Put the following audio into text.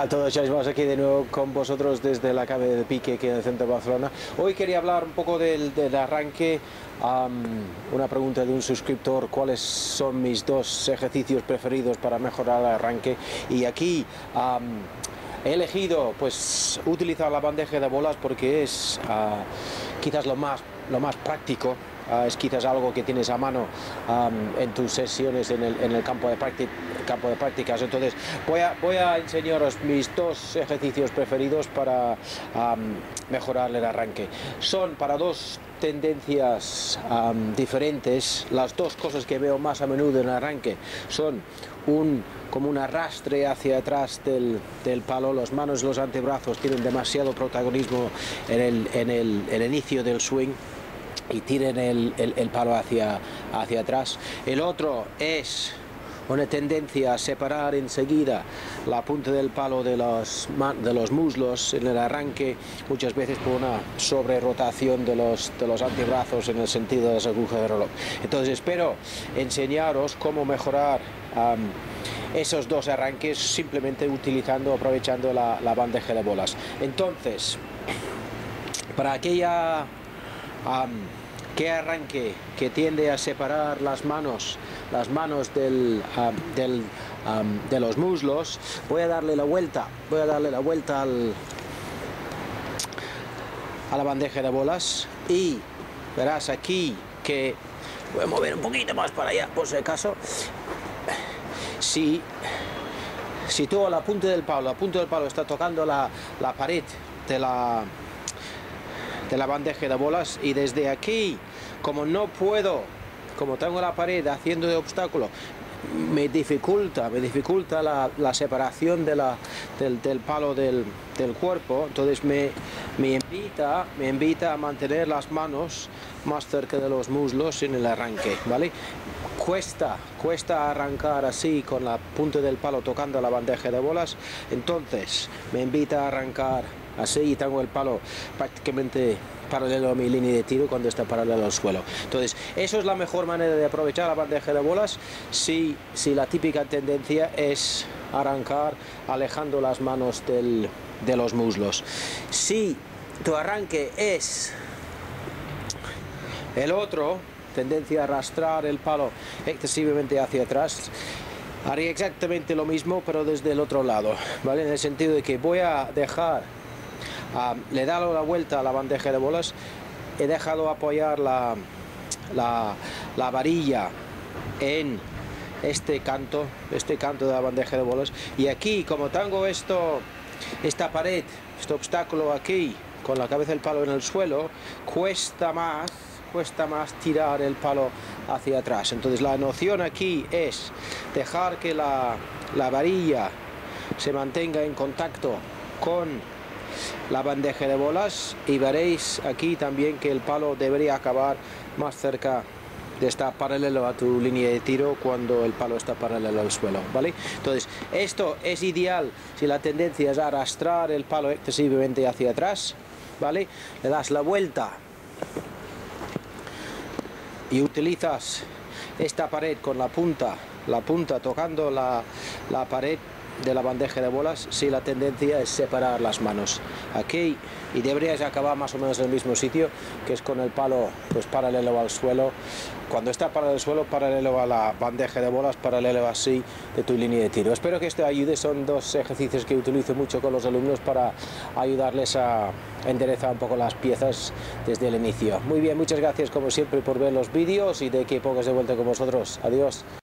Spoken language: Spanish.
tal todos? Ya estamos aquí de nuevo con vosotros desde la calle de Piqué, aquí en el centro de Barcelona. Hoy quería hablar un poco del arranque, una pregunta de un suscriptor: ¿cuáles son mis dos ejercicios preferidos para mejorar el arranque? Y aquí he elegido pues utilizar la bandeja de bolas porque es quizás lo más práctico. Es quizás algo que tienes a mano en tus sesiones en el campo de prácticas. Entonces voy a enseñaros mis dos ejercicios preferidos para mejorar el arranque. Son para dos tendencias diferentes. Las dos cosas que veo más a menudo en el arranque son como un arrastre hacia atrás del palo. Las manos y los antebrazos tienen demasiado protagonismo en el inicio del swing y tiren el palo hacia atrás. El otro es una tendencia a separar enseguida la punta del palo de los muslos en el arranque, muchas veces por una sobrerotación de los antebrazos en el sentido de las agujas de reloj. Entonces espero enseñaros cómo mejorar esos dos arranques simplemente aprovechando la bandeja de bolas. Entonces, para aquella que arranque que tiende a separar las manos de los muslos, voy a darle la vuelta a la bandeja de bolas, y verás aquí que voy a mover un poquito más para allá por si acaso. Si todo la punta del palo está tocando la pared de la bandeja de bolas, y desde aquí, como tengo la pared haciendo de obstáculo, me dificulta la separación del palo del cuerpo. Entonces me invita a mantener las manos más cerca de los muslos en el arranque, ¿vale? Cuesta arrancar así con la punta del palo tocando la bandeja de bolas, entonces me invita a arrancar así, y tengo el palo prácticamente paralelo a mi línea de tiro cuando está paralelo al suelo. Entonces, eso es la mejor manera de aprovechar la bandeja de bolas si la típica tendencia es arrancar alejando las manos de los muslos. Si tu arranque es el otro, tendencia a arrastrar el palo excesivamente hacia atrás, haría exactamente lo mismo pero desde el otro lado, ¿vale? En el sentido de que voy a dejar, le he dado la vuelta a la bandeja de bolas, he dejado apoyar la varilla en este canto de la bandeja de bolas, y aquí, como tengo esta pared, este obstáculo aquí, con la cabeza del palo en el suelo, cuesta más tirar el palo hacia atrás. Entonces la noción aquí es dejar que la varilla se mantenga en contacto con la bandeja de bolas, y veréis aquí también que el palo debería acabar más cerca de estar paralelo a tu línea de tiro cuando el palo está paralelo al suelo, ¿vale? Entonces esto es ideal si la tendencia es arrastrar el palo excesivamente hacia atrás, ¿vale? Le das la vuelta y utilizas esta pared con la punta tocando la pared de la bandeja de bolas si la tendencia es separar las manos aquí, y deberías acabar más o menos en el mismo sitio, que es con el palo pues paralelo al suelo, cuando está paralelo al suelo, paralelo a la bandeja de bolas, paralelo así de tu línea de tiro. Espero que esto ayude. Son dos ejercicios que utilizo mucho con los alumnos para ayudarles a enderezar un poco las piezas desde el inicio. Muy bien, muchas gracias como siempre por ver los vídeos, y de que pocas de vuelta con vosotros. Adiós.